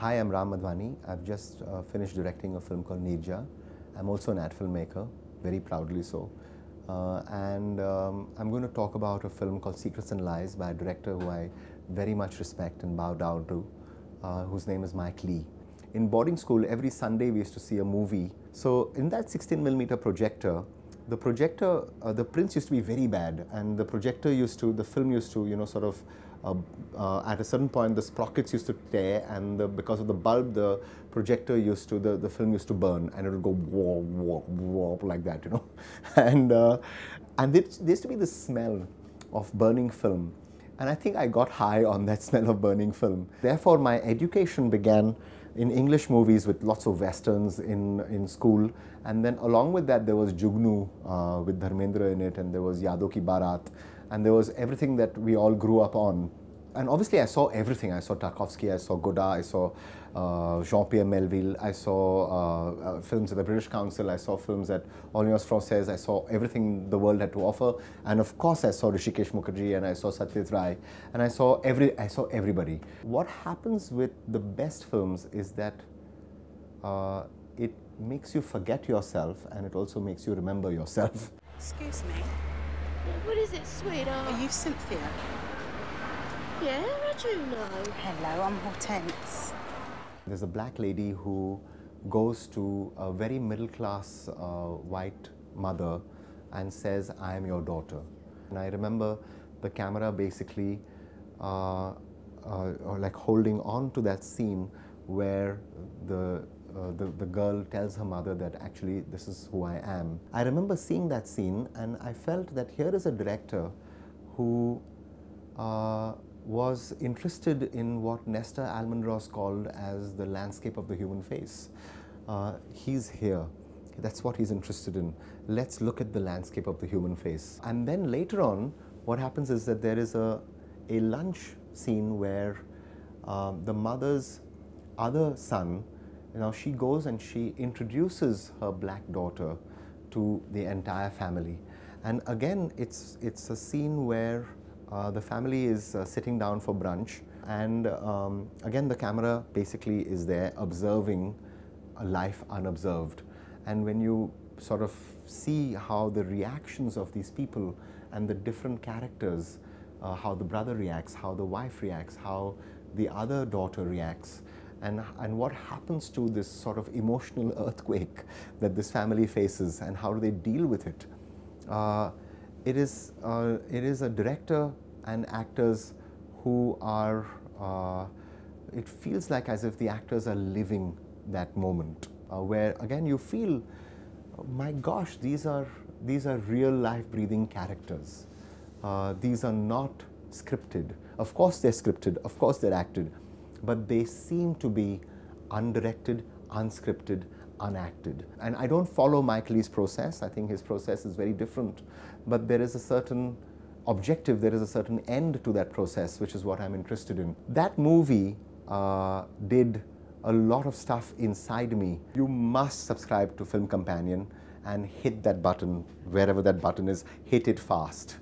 Hi, I'm Ram Madhvani. I've just finished directing a film called Neerja. I'm also an ad filmmaker, very proudly so. I'm going to talk about a film called Secrets and Lies by a director who I very much respect and bow down to, whose name is Mike Leigh. In boarding school, every Sunday we used to see a movie. So in that 16mm projector, the prints used to be very bad, and the projector used to, the film used to, you know, sort of, at a certain point the sprockets used to tear, and because of the bulb, the projector used to, the film used to burn, and it would go warp, warp, warp like that, you know. And there used to be this smell of burning film, and I think I got high on that smell of burning film. Therefore, my education began in English movies with lots of westerns in school, and then along with that there was Jugnu with Dharmendra in it, and there was Yaadon Ki Baraat, and there was everything that we all grew up on. And obviously I saw everything. I saw Tarkovsky, I saw Godard, I saw Jean-Pierre Melville, I saw films at the British Council, I saw films at Alliance Française, I saw everything the world had to offer, and of course I saw Rishikesh Mukherjee, and I saw Satyajit Ray, and I saw everybody. What happens with the best films is that it makes you forget yourself, and it also makes you remember yourself. Excuse me. What is it, sweetheart? Are you Cynthia? Yeah, I do know. Hello, I'm Hortense. There's a black lady who goes to a very middle-class white mother and says, I am your daughter. And I remember the camera basically like holding on to that scene where the girl tells her mother that actually this is who I am. I remember seeing that scene, and I felt that here is a director who was interested in what Nestor Almendros called as the landscape of the human face. He's here. That's what he's interested in. Let's look at the landscape of the human face. And then later on, what happens is that there is a lunch scene where the mother's other son, now she goes and she introduces her black daughter to the entire family. And again, it's a scene where the family is sitting down for brunch, and again the camera basically is there observing a life unobserved. And when you sort of see how the reactions of these people and the different characters, how the brother reacts, how the wife reacts, how the other daughter reacts, and what happens to this sort of emotional earthquake that this family faces, and how do they deal with it. It is a director and actors who are, it feels like as if the actors are living that moment, where again you feel, oh my gosh, these are real life breathing characters. These are not scripted. Of course they're scripted, of course they're acted, but they seem to be undirected, unscripted, unacted. And I don't follow Mike Leigh's process. I think his process is very different, but there is a certain objective, there is a certain end to that process, which is what I'm interested in. That movie did a lot of stuff inside me. You must subscribe to Film Companion and hit that button, wherever that button is, hit it fast.